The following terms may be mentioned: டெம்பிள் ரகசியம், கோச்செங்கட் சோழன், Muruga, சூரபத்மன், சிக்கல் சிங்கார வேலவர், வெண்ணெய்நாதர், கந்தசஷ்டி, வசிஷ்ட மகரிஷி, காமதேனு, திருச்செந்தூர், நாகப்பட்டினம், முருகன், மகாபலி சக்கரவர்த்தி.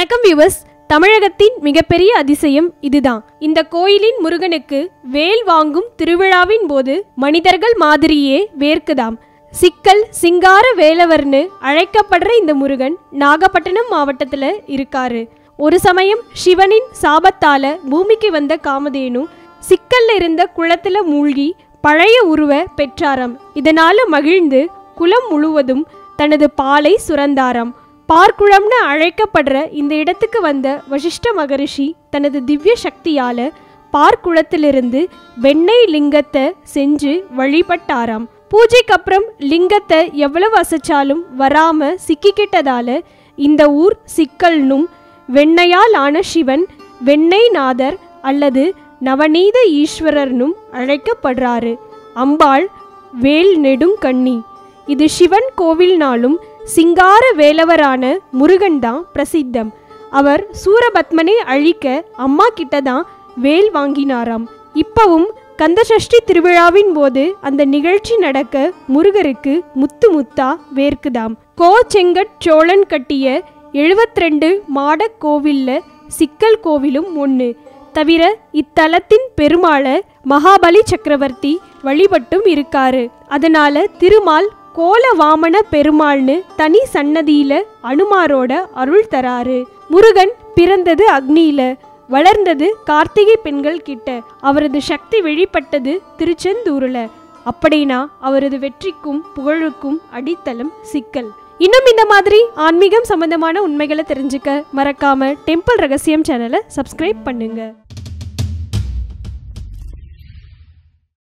வணக்கம் வியூவர்ஸ், தமிழகத்தின் மிகப்பெரிய அதிசயம் இதுதான். இந்த கோயிலின் முருகனுக்கு வேல் வாங்கும் திருவிழாவின் போது மனிதர்கள் மாதிரியே வேர்க்குதாம். சிக்கல் சிங்கார வேலவர்னு அழைக்கப்படுற இந்த முருகன் நாகப்பட்டினம் மாவட்டத்தில் இருக்காரு. ஒரு சமயம் சிவனின் சாபத்தால பூமிக்கு வந்த காமதேனு சிக்கல்ல இருந்த குளத்துல மூழ்கி பழைய உருவ பெற்றாராம். இதனால மகிழ்ந்து குலம் முழுவதும் தனது பாலை சுரந்தாராம். பார்க்குளம்னு அழைக்கப்படுற இந்த இடத்துக்கு வந்த வசிஷ்ட மகரிஷி தனது திவ்ய சக்தியால பார்க்குளத்திலிருந்து வெண்ணெய் லிங்கத்தை செஞ்சு வழிபட்டாராம். பூஜைக்கு அப்புறம் லிங்கத்தை எவ்வளவு அசைச்சாலும் வராம சிக்கிக்கிட்டதால இந்த ஊர் சிக்கல்னும் வெண்ணையால் ஆன சிவன் வெண்ணெய்நாதர் அல்லது நவநீத ஈஸ்வரர்னும் அழைக்கப்படுறாரு. அம்பாள் வேல் நெடும் கண்ணி. இது சிவன் கோவில்னாலும் சிங்கார வேலவரான முருகன் தான் பிரசித்தம். அவர் சூரபத்மனை அழிக்க அம்மா கிட்ட தான் வேல் வாங்கினாராம். இப்பவும் கந்தசஷ்டி திருவிழாவின் போது அந்த நிகழ்ச்சி நடக்க முருகருக்கு முத்து முத்தா வேர்க்குதாம். கோச்செங்கட் சோழன் கட்டிய 72 மாட கோவில்ல சிக்கல் கோவிலும் ஒன்று. தவிர இத்தலத்தின் பெருமாளை மகாபலி சக்கரவர்த்தி வழிபட்டும் இருக்காரு. அதனால திருமால் கோலவாமன பெருமாள்னு தனி சன்னதியில அனுமாரோட அருள் தராரு. முருகன் பிறந்தது அக்னியில, வளர்ந்தது கார்த்திகை பெண்கள் கிட்ட, அவரது சக்தி வெளிப்பட்டது திருச்செந்தூர்ல. அப்படின்னா அவரது வெற்றிக்கும் புகழுக்கும் அடித்தளம் சிக்கல். இன்னும் இந்த மாதிரி ஆன்மீகம் சம்பந்தமான உண்மைகளை தெரிஞ்சுக்க மறக்காம டெம்பிள் ரகசியம் சேனலை சப்ஸ்கிரைப் பண்ணுங்க.